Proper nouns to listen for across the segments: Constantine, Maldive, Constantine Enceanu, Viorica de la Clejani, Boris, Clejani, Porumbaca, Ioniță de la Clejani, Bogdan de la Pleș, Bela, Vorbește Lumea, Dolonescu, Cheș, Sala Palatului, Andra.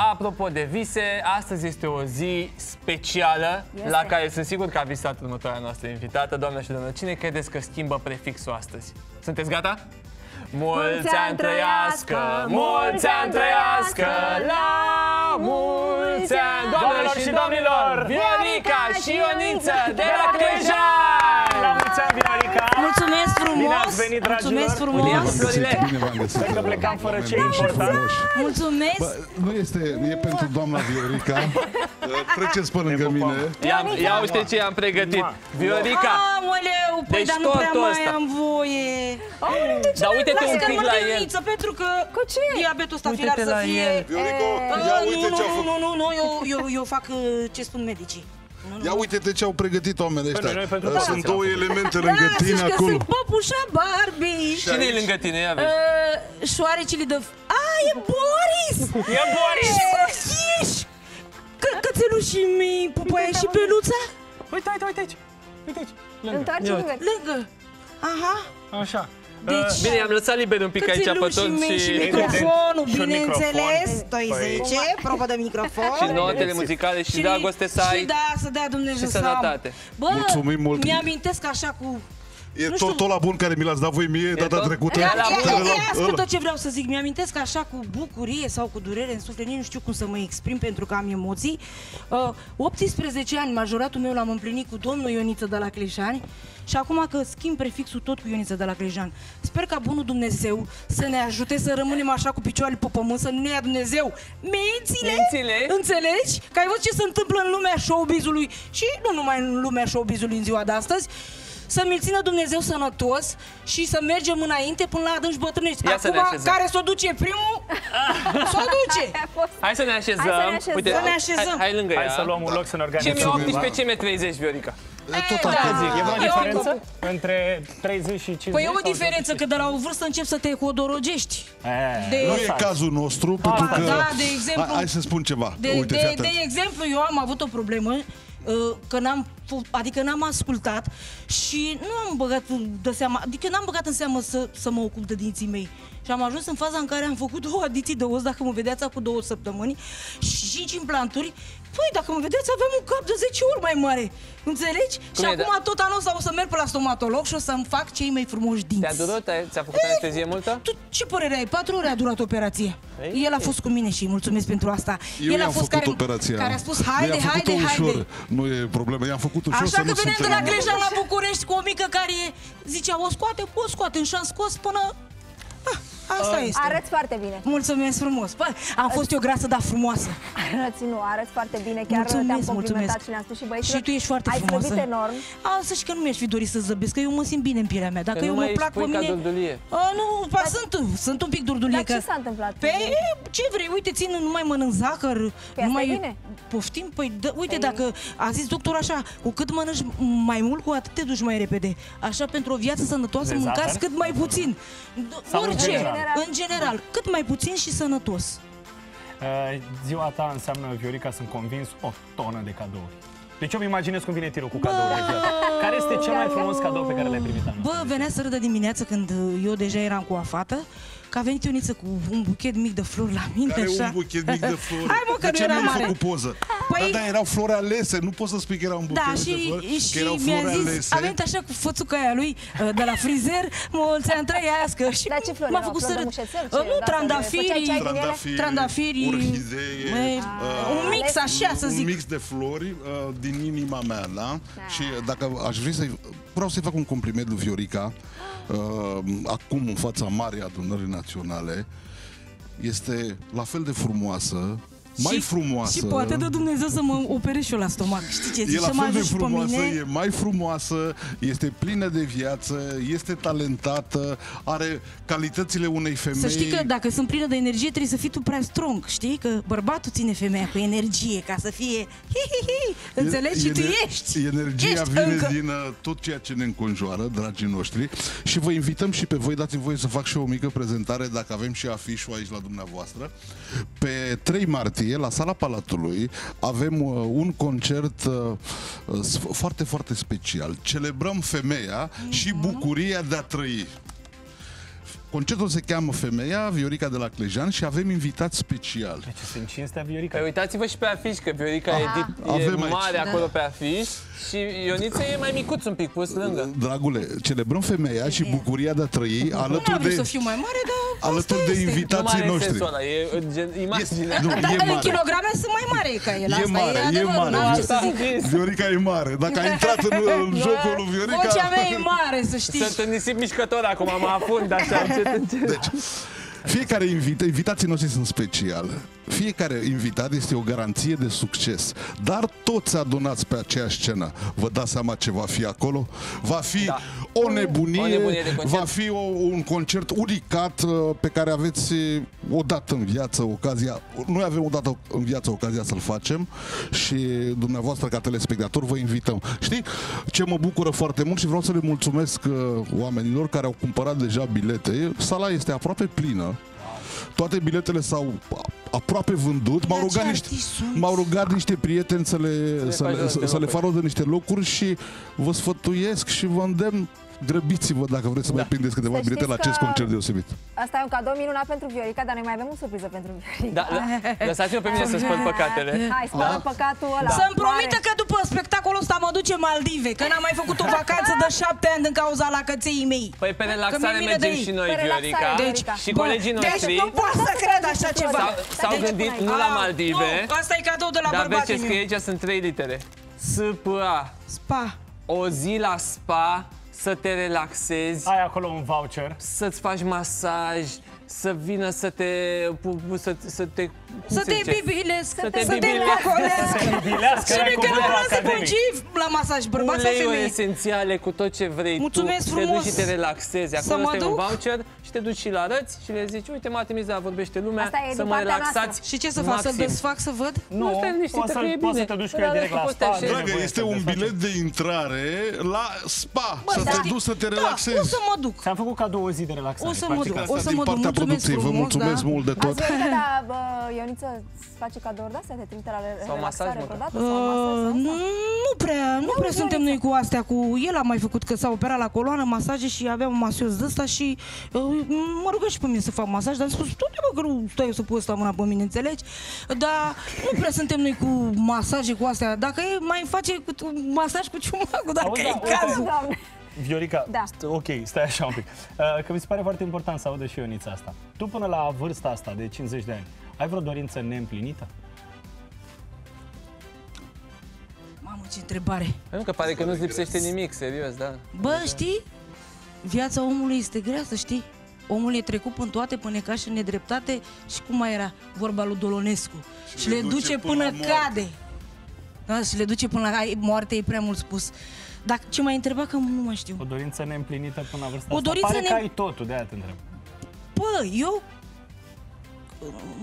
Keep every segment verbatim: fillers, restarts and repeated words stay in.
Apropo de vise, astăzi este o zi specială este. La care sunt sigur că a visat următoarea noastră invitată. Doamne și doamne, cine credeți că schimbă prefixul astăzi? Sunteți gata? Mulți ani trăiască, mulți ani trăiască, la mulți ani, doamnelor și domnilor, Viorica și Ioniță de la Clejani! La mulți ani, Viorica! Mulțumesc frumos! Bine ați venit, dragilor! Mulțumesc frumos! Cred că plecam fără ce important. Mulțumesc! Nu este, e pentru doamna Viorica. Treceți pe lângă mine. Ia uite ce i-am pregătit. Viorica! Aoleu, păi, dar nu prea mai am voie. Dar uite-te un pic la el. Pentru că diabetul ăsta filar să fie... Viorica, ia uite ce-a făcut. Nu, nu, nu, eu fac ce spun medicii. Ia uite-te ce au pregătit oamenii ăștia. Sunt două elemente lângă tine acolo. Sunt Popu și Barbie. Cine e lângă tine? Ia vezi. Șoarecele de... A, e Boris! E Boris! Și Cheș! Cățelușii mei, Pupaia și Peluța. Uite, uite, uite aici. Uite aici. Întoarce lângă. Lângă. Aha. Așa. Deci, bine, am lăsat liber un pic aici pe toți și... și microfonul, bineînțeles, doisprezece, probă de microfon. Și notele muzicale și dragoste să ai. Și da, să dea Dumnezeu să am. Bă, mi-amintesc așa cu... E tot la bun care mi l-ați dat voi mie data trecută. Iască tot ce vreau să zic. Mi-amintesc așa cu bucurie sau cu durere în suflet. Nu știu cum să mă exprim pentru că am emoții. optsprezece ani, majoratul meu l-am împlinit cu domnul Ioniță de la Clejani. Și acum că schimb prefixul tot cu Ioniță de la Clejani. Sper ca bunul Dumnezeu să ne ajute să rămânem așa cu picioarele pe pământ. Să nu ne ia Dumnezeu mințile. Înțelegi? Că ai văzut ce se întâmplă în lumea showbizului. Și nu numai în lumea showbizului în ziua de astăzi. Să mi-l țină Dumnezeu sănătos și să mergem înainte până la adânci bătrânești. Ia acum, care s-o duce primul, s-o duce. Hai să ne așezăm. Hai să ne așezăm. Uite, să ne așezăm. Hai, hai lângă hai ea. Să luăm un loc să ne organizăm. ce mi optsprezece, ce mi treizeci, Viorica. E, tot da, zic. E vreo diferență eu, între treizeci și cincizeci? Păi e o diferență, că de la o vârstă începi să te hodorogești. De... Nu e cazul nostru, a, pentru că... Da, de exemplu... Hai să spun ceva. De, Uite, de, de exemplu, eu am avut o problemă, că n-am, adică n-am ascultat și nu am băgat de seama, adică n-am băgat în seamă să, să mă ocup de dinții mei. Și am ajuns în faza în care am făcut două adiții de os, dacă mă vedeați acum două săptămâni, și cinci implanturi. Păi, dacă mă vedeți, aveam un cap de zece ori mai mare. Înțelegi? Cum și acum da? tot anul ăsta o să merg pe la stomatolog și o să-mi fac cei mai frumoși dinți. Te-a durat? Ți-a făcut anestezie multă? Tu ce părere ai? Patru ore a durat operația. Ei, El a fost cu mine și îi mulțumesc pentru asta. Eu El a fost care, care a spus, haide, haide, haide. Nu e problemă, i-am făcut ușor. Așa că veneam de la Clejani la București cu o mică care zicea, o scoate, o scoate, și am scos până... Ah. Asta este. Arăți foarte bine. Mulțumesc frumos. Bă, am fost eu grasă, dar frumoasă. Arăți, nu, arăți foarte bine. Chiar te-am complimentat și ne-am spus și băieții. Și tu ești foarte frumoasă. Ai slăbit enorm. Asta și că nu mi-aș fi dorit să zăbesc, că eu mă simt bine în pielea mea. Dacă eu mă plac pe mine... Nu, sunt, sunt un pic durdulie. Dar ce s-a întâmplat? Pe ce vrei, uite, țin, nu mai mănânc zahăr. Nu mai poftim? Păi, uite, dacă a zis doctor așa, cu cât mănânci mai mult, cu atât te duci mai repede. Așa, pentru o viață sănătoasă, mâncați cât mai puțin. Orice. În general, cât mai puțin și sănătos. Uh, ziua ta înseamnă, Viorica, sunt convins, o tonă de cadouri. Deci eu îmi imaginez cum vine tirul cu cadouri. Care este cel mai frumos cadou pe care l-ai primit? Bă, venea să râdă dimineață când eu deja eram cu o fată, că a venit Ioniță cu un buchet mic de flori la mine. Care așa? Un buchet mic de flori? Hai mă, că de nu era mare. Făcut poză? Păi... Da, da, erau flori alese, nu pot să spui că era un buchet da, și, de flori, și erau flori zis, alese. A venit așa cu fățuca aia lui de la frizer, mulți ani trăiască. Și da, ce flori? M-a făcut să râd. Nu, trandafiri, trandafiri, orhidee, un mix așa să zic. Un mix de flori din inima mea, da? Și dacă aș vrea să-i... Vreau să-i fac un compliment lui Viorica, acum în fața marii adunării naționale, este la fel de frumoasă, mai și, frumoasă... Și poate dă Dumnezeu să mă opere și eu la stomac, știi ce zici? E la fel de frumoasă, e mai frumoasă, este plină de viață, este talentată, are calitățile unei femei... Să știi că dacă sunt plină de energie trebuie să fii tu prea strong, știi? Că bărbatul ține femeia cu energie ca să fie... Hi-hi-hi, înțelegi? Și tu ești! Energia ești vine încă. din tot ceea ce ne înconjoară, dragii noștri, și vă invităm și pe voi, dați-mi voie să fac și eu o mică prezentare, dacă avem și afișul aici la dumneavoastră, pe trei martie, la Sala Palatului avem uh, un concert uh, foarte, foarte special. Celebrăm femeia mm-hmm. și bucuria de a trăi. Concertul se cheamă Femeia, Viorica de la Clejani și avem invitați speciali. Deci sunt cinstea Viorica. Păi uitați-vă și pe afiș, că Viorica da. e, e mare aici. acolo da. pe afiș și Ioniță e mai micuț un pic, pus lângă. Dragule, celebrăm Femeia și bucuria de a trăi nu alături de... Nu să fiu mai mare, dar alături de invitații noștri. Nu mare e sensul imaginea. Nu, da, e mare. În kilograme sunt mai mare ca el. Asta e mare, e, e mare. Nu, Viorica e mare. Dacă a intrat în, în jocul lui Viorica... Vocea mea e mare, să știi. Sunt un nisip mișcător acum, mă afund așa. Deci, fiecare invita, invitații noștri sunt speciali. Fiecare invitat este o garanție de succes. Dar toți adunați pe aceeași scenă. Vă dați seama ce va fi acolo? Va fi da. o nebunie, o nebunie va fi o, un concert unicat pe care aveți odată în viață ocazia. Noi avem odată în viață ocazia să-l facem și dumneavoastră ca telespectator vă invităm. Știi ce mă bucură foarte mult și vreau să le mulțumesc oamenilor care au cumpărat deja bilete. Sala este aproape plină. Toate biletele s-au aproape vândut. M-au rugat niște, m-au rugat niște prieteni să le, să le, să, să le fac rost de niște locuri și vă sfătuiesc și vă îndemn. Grăbiți-vă dacă vreți să da. mai prindeți câteva bilete la acest concert deosebit. Asta e un cadou minunat pentru Viorica, dar noi mai avem o surpriză pentru Viorica. Da, da. Lăsați-o pe mine să spăl păcatele. Hai, spăl da. păcatul ăla. Da. Să-mi promită că după spectacolul ăsta mă duce Maldive, că n-am mai făcut o vacanță de șapte ani din cauza la căței mei. Păi pe relaxare mergem și noi, Viorica. Deci, și bă, colegii noștri. Deci nu pot să cred așa ceva. S-au gândit nu la Maldive. Asta e cadou de la bărbatul meu. Dar că aici sunt trei litere. S P A. Spa. O zi la spa. Să te relaxezi. Ai acolo un voucher. Să-ți faci masaj. Să vină să te... Să, să te... Să te bibilesc. Să te bibilească. Să te bibilească. Și că nu se la masaj bărbat sau femeie. Uleiuri esențiale cu tot ce vrei. Mulțumesc tu. Frumos. Te duci și te relaxezi. Acolo este un voucher și te duci și la arăți și le zici, uite, m-a trimis la Vorbește Lumea. Să mă relaxați noastră. Și ce să fac? Să-l desfac să văd? Nu, nu stai liniștită că e bine. Poți să te duci cu el direct la spa. Dragă, este un bilet de intrare la spa. Să te duci să te relaxezi. O să mă duc. Ți-am făcut cadou o zi de relaxare. O să mă duc. O să mă duc. Producție. Vă mulțumesc da? mult de tot. Azi, da, bă, Ioniță îți face cadouri de astea? Te trimite la relaxare vreodată? Uh, nu, nu prea, nu eu prea suntem noi cu astea. Cu el am mai făcut că s-a operat la coloană, masaje și aveam un masios de ăsta și uh, mă rugă și pe mine să fac masaj, dar am spus, tu mă, că nu stai eu să pui ăsta mâna pe mine, înțelegi? Dar nu prea suntem noi cu masaje cu astea. Dacă e, mai face cu masaj cu ciumacul, dacă e cazul. Viorica, da. ok, stai așa un pic. Că mi se pare foarte important să audă și Ionița asta. Tu până la vârsta asta de cincizeci de ani, ai vreo dorință neîmplinită? Mamă, ce întrebare! Pentru că pare că nu-ți lipsește nimic, serios, da? Bă, știi? Viața omului este grea, să știi. Omul e trecut până toate, până ca și în nedreptate și cum mai era vorba lui Dolonescu. Și, și le duce, duce până, până cade. Da, și le duce până la moarte, e prea mult spus. Dar ce m-ai întrebat că nu mai știu. O dorință neîmplinită până la vârsta asta. Pare ne... că ai totul, de-aia te întreb. Bă, eu...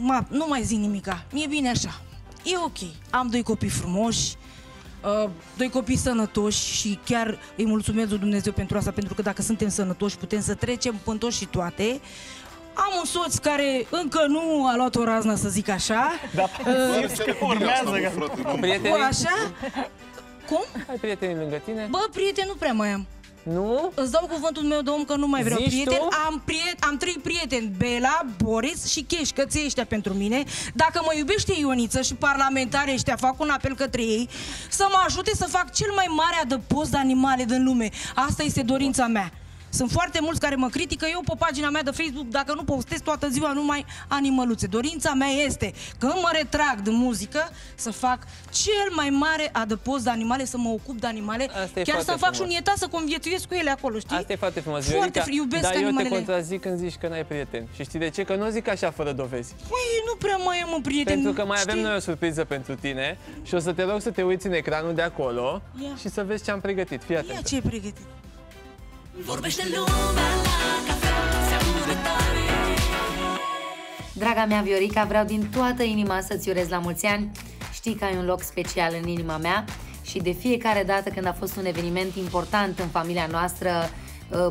Ma, nu mai zic nimica. Mi-e bine așa. E ok. Am doi copii frumoși, uh, doi copii sănătoși și chiar îi mulțumesc lui Dumnezeu pentru asta, pentru că dacă suntem sănătoși putem să trecem pântoși și toate. Am un soț care încă nu a luat o raznă, să zic așa. Dar urmează așa. Cum? Ai prieteni lângă tine? Bă, prieteni nu prea mai am. Nu? Îți dau cuvântul meu de om că nu mai vreau prieteni. Am, priet am trei prieteni, Bela, Boris și Cheș, că ți ăștia pentru mine. Dacă mă iubește Ioniță și parlamentarii ăștia, fac un apel către ei să mă ajute să fac cel mai mare adăpost de animale din lume. Asta este dorința mea. Sunt foarte mulți care mă critică. Eu pe pagina mea de Facebook, dacă nu postez toată ziua numai animăluțe. Dorința mea este, când mă retrag de muzică, să fac cel mai mare adăpost de animale, să mă ocup de animale. Asta chiar să fac și un ietat, să conviețuiesc cu ele acolo, știi? Asta e foarte frumos, Viorica, iubesc dar animalele. Eu te contrazic când zici că n-ai prieteni. Și știi de ce? Că nu zic așa fără dovezi. Păi, nu prea mai am un prieten. Pentru că mai știi? avem noi o surpriză pentru tine și o să te rog să te uiți în ecranul de acolo Ia. și să vezi ce am pregătit. Fii atentă. Ia ce ai pregătit. Vorbește lumea la cafea, se aude tare. Draga mea Viorica, vreau din toată inima să-ți urez la mulți ani. Știi că ai un loc special în inima mea și de fiecare dată când a fost un eveniment important în familia noastră,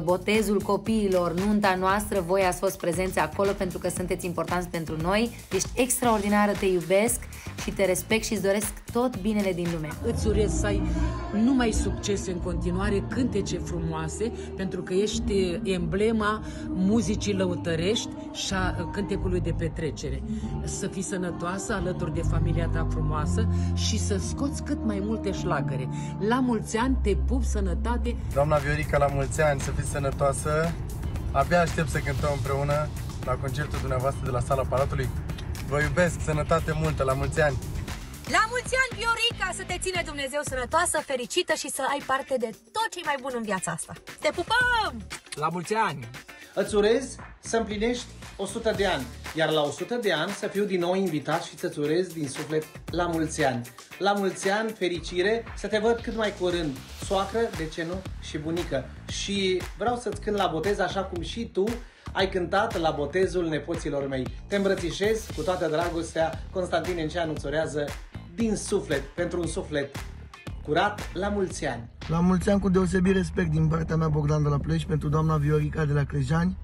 botezul copiilor, nunta noastră, voi ați fost prezenți acolo pentru că sunteți importanți pentru noi. Ești extraordinară, te iubesc. și te respect și îți doresc tot binele din lume. Îți urez să ai numai succese în continuare, cântece frumoase, pentru că ești emblema muzicii lăutărești și a cântecului de petrecere. Să fii sănătoasă alături de familia ta frumoasă și să scoți cât mai multe șlagăre. La mulți ani, te pup, sănătate! Doamna Viorica, la mulți ani, să fii sănătoasă! Abia aștept să cântăm împreună la concertul dumneavoastră de la Sala Palatului. Vă iubesc, sănătate multă, la mulți ani! La mulți ani, Viorica, să te ține Dumnezeu sănătoasă, fericită și să ai parte de tot ce-i mai bun în viața asta. Te pupăm! La mulți ani! Îți urez să împlinești o sută de ani, iar la o sută de ani să fiu din nou invitat și să-ți urez din suflet la mulți ani. La mulți ani, fericire, să te văd cât mai curând, soacră, de ce nu, și bunică. Și vreau să-ți cânt la botez așa cum și tu ai cântat la botezul nepoților mei. Te îmbrățișez cu toată dragostea, Constantine Enceanu îți urează din suflet, pentru un suflet curat, la mulți ani. La mulți ani cu deosebit respect din partea mea, Bogdan de la Pleș, pentru doamna Viorica de la Clejani,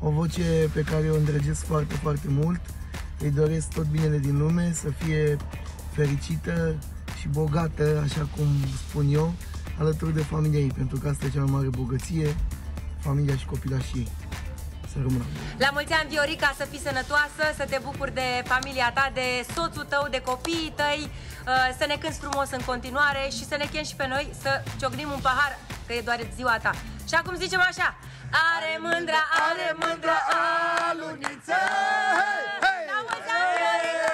o voce pe care o îndrăgesc foarte, foarte mult. Îi doresc tot binele din lume, să fie fericită și bogată, așa cum spun eu, alături de familia ei, pentru că asta e cea mai mare bogăție, familia și copilașii ei. La mulți ani, Viorica, să fii sănătoasă, să te bucuri de familia ta, de soțul tău, de copiii tăi, să ne cânti frumos în continuare și să ne chem și pe noi să ciocnim un pahar, că e doar ziua ta. Și acum zicem așa: are mândra, are mândra aluniță! La mulți ani, Viorica!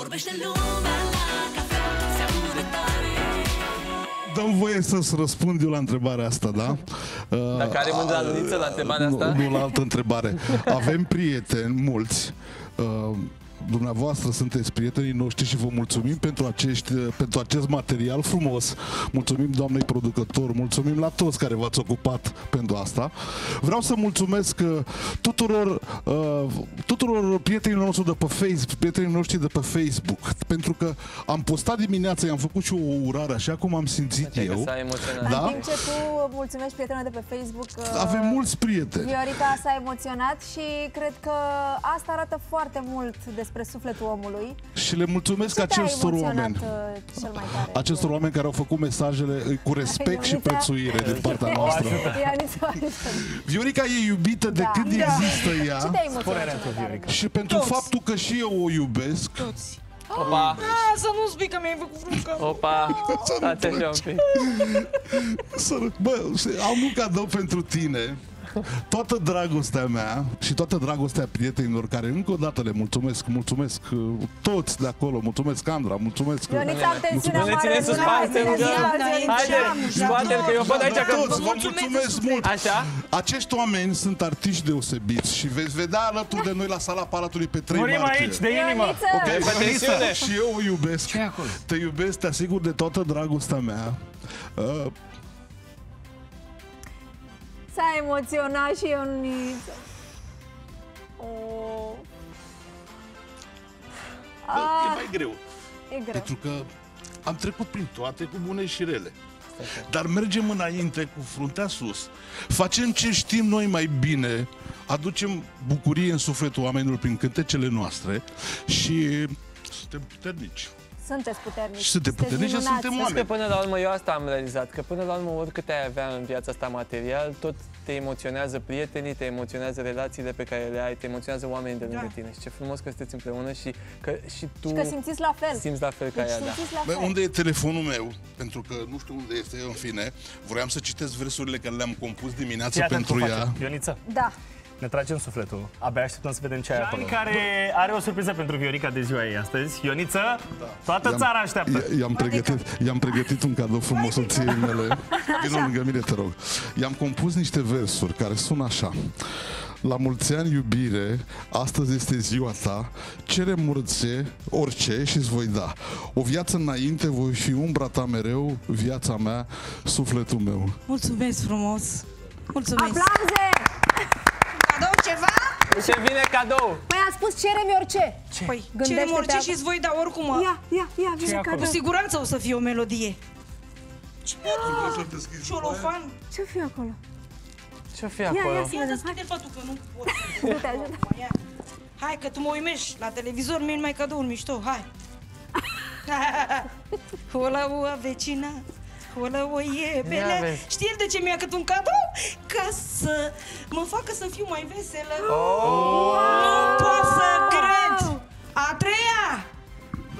Vorbește lumea la cafea, se aude tare. Dăm voie să-ți răspund eu la întrebarea asta, da? Dacă are mândra aluniță la întrebarea asta? Nu, la altă întrebare. Avem prieteni, mulți. Dumneavoastră sunteți prietenii noștri și vă mulțumim pentru, acești, pentru acest material frumos. Mulțumim doamnei producător, mulțumim la toți care v-ați ocupat pentru asta. Vreau să mulțumesc tuturor, tuturor prietenilor noștri de pe Facebook, prietenii noștri de pe Facebook, pentru că am postat dimineața, i-am făcut și o urare, așa cum am simțit de eu. Da? În timp ce tu mulțumești prietenilor de pe Facebook, avem mulți prieteni. Viorica s-a emoționat și cred că asta arată foarte mult despre sufletul omului. Și le mulțumesc acestor oameni. Cel mai tare, acestor oameni care au făcut mesajele cu respect Ionița... și prețuire din partea noastră. Ionița... Viorica e iubită de da. Cât da. Există ea. Ce și pentru toți. Faptul că și eu o iubesc. Toți. Opa! Ah, să nu spui că mi-ai făcut fruncă! Opa! Stați așa un pic. Bă, am un cadou pentru tine. Toată dragostea mea și toată dragostea prietenilor, care încă o dată le mulțumesc, mulțumesc toți de acolo, mulțumesc Andra, mulțumesc... Ionița, atențiunea mare! Ne ținem sus, haide, că eu văd aici că vă mulțumesc mult! Acești oameni sunt artiști deosebiți și veți vedea alături de noi la Sala Palatului pe trei martie. Murim aici, de inimă! Ionița, și eu o iubesc, te iubesc, te asigur de toată dragostea mea. S-a emoționat și Ioniță. Oh. Bă, ah. E mai greu. E greu. Pentru că am trecut prin toate, cu bune și rele. Dar mergem înainte cu fruntea sus. Facem ce știm noi mai bine. Aducem bucurie în sufletul oamenilor prin cântecele noastre. Și suntem puternici. Sunteți puternici. Sunteți puternici și suntem oameni. Că până la urmă, eu asta am realizat, că până la urmă, oricât ai avea în viața asta material, tot te emoționează prietenii, te emoționează relațiile pe care le ai, te emoționează oamenii de lângă da. Tine. Și ce frumos că sunteți împreună și că și tu... Și că simțiți la fel. Simți la fel ca deci ea, da. Bă, unde e telefonul meu? Pentru că nu știu unde este, în fine. Vroiam să citesc versurile care le-am compus dimineața pentru ea. Ioniță? Da. Ne tragem sufletul. Abia așteptăm să vedem ce ai acolo. Care are o surpriză pentru Viorica de ziua ei astăzi. Ioniță, da. Toată țara așteaptă. I-am pregătit, i-am pregătit un cadou frumos al ției mele. Vino lângă mine, te rog. I-am compus niște versuri care sună așa. La mulți ani, iubire, astăzi este ziua ta, cerem orice, orice și-ți voi da. O viață înainte, voi fi umbra ta mereu, viața mea, sufletul meu. Mulțumesc frumos! Mulțumesc! Aplauze! Cadou ceva? Ce vine cadou? Păi a spus cerem orice. Ce? Păi, cerem orice și-ți voi da oricum. Ia, ia, ia, vine cadou. Cu siguranță o să fie o melodie. Ce? Ciolofan? Ce-o fi acolo? Ce-o fi acolo? Ia, ia, să deschide fatul, că nu pot. Nu te ajută. Hai că tu mă uimești, la televizor mi-e numai cadouri mișto, hai! Ola-oa vecina, ola-oa iebelea. Știi el de ce mi-a cât un cadou? Ca să mă facă să fiu mai veselă. Nu pot să cred! A treia!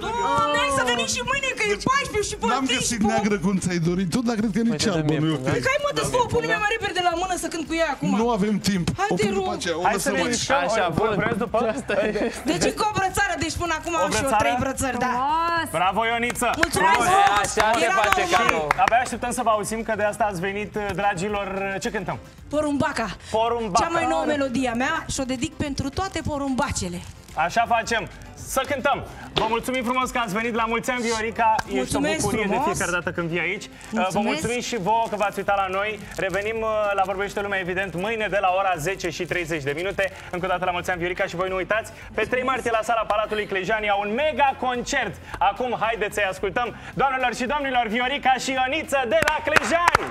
Doamne, să veniți și mâine, că e paisprezece și patruzeci. N-am găsit neagră cum ți-ai dorit tu, dar cred că e nici albă, nu e ok. Hai mă, dă-ți fă, pune-mi mai repede la mână să cânt cu ea acum. Nu avem timp. Hai te rog. Hai să ne mișcăm, așa, bun, vreți după asta? Deci încă o brățară, deci până acum am și eu trei brățări, da. Bravo, Ioniță! Mulțumesc! Așa se face cadou. Abia așteptăm să vă auzim, că de asta ați venit, dragilor. Ce cântăm? Porumbaca. Porumbaca. Cea mai nouă melodie a mea și o dedic pentru toate porumbacele. Așa facem. Să cântăm! Vă mulțumim frumos că ați venit, la mulți ani, Viorica, ești o bucurie de fiecare dată când vii aici. Mulțumesc. Vă mulțumim și vouă că v-ați uitat la noi. Revenim la Vorbește Lumea, evident, mâine de la ora zece și treizeci de minute. Încă o dată la mulți ani, Viorica, și voi nu uitați, pe trei martie la Sala Palatului Clejani au un mega concert. Acum haideți să-i ascultăm, doamnelor și domnilor, Viorica și Ioniță de la Clejani!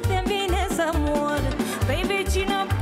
Te-mi vine să mor, vei vecina.